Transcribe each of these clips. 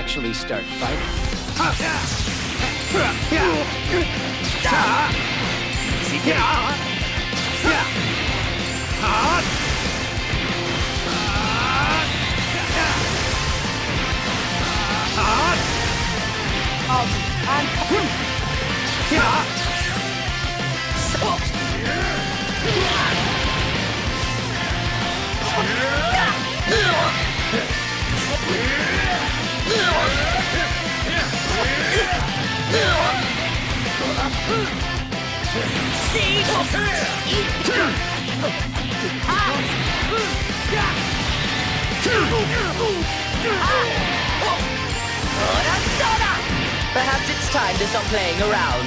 actually start fighting. Perhaps it's time to stop playing around.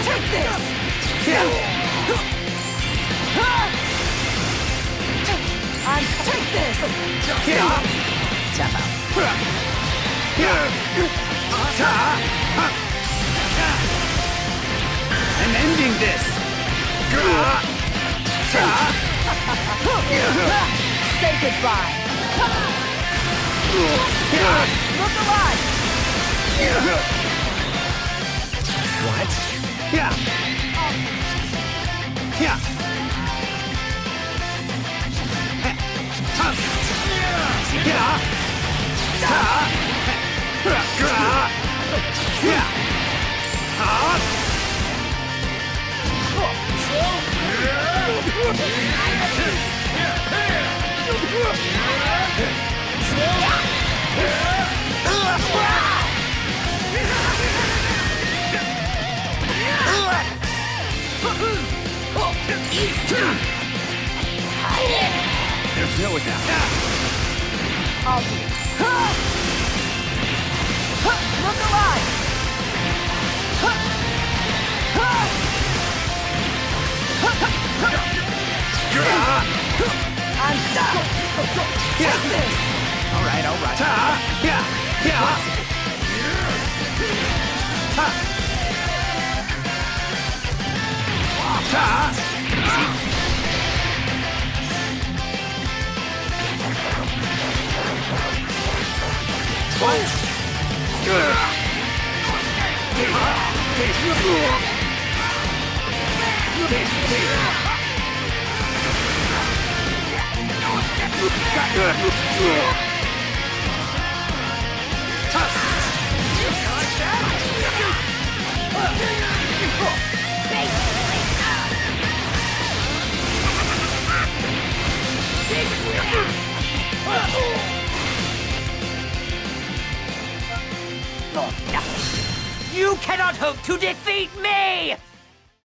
Take this! Take this! Tap out. I'm ending this. Say goodbye. Look alive. What? Yeah. Yeah. There's no one now. Look alive! I'm done! Take this! Alright, alright. You cannot hope to defeat me!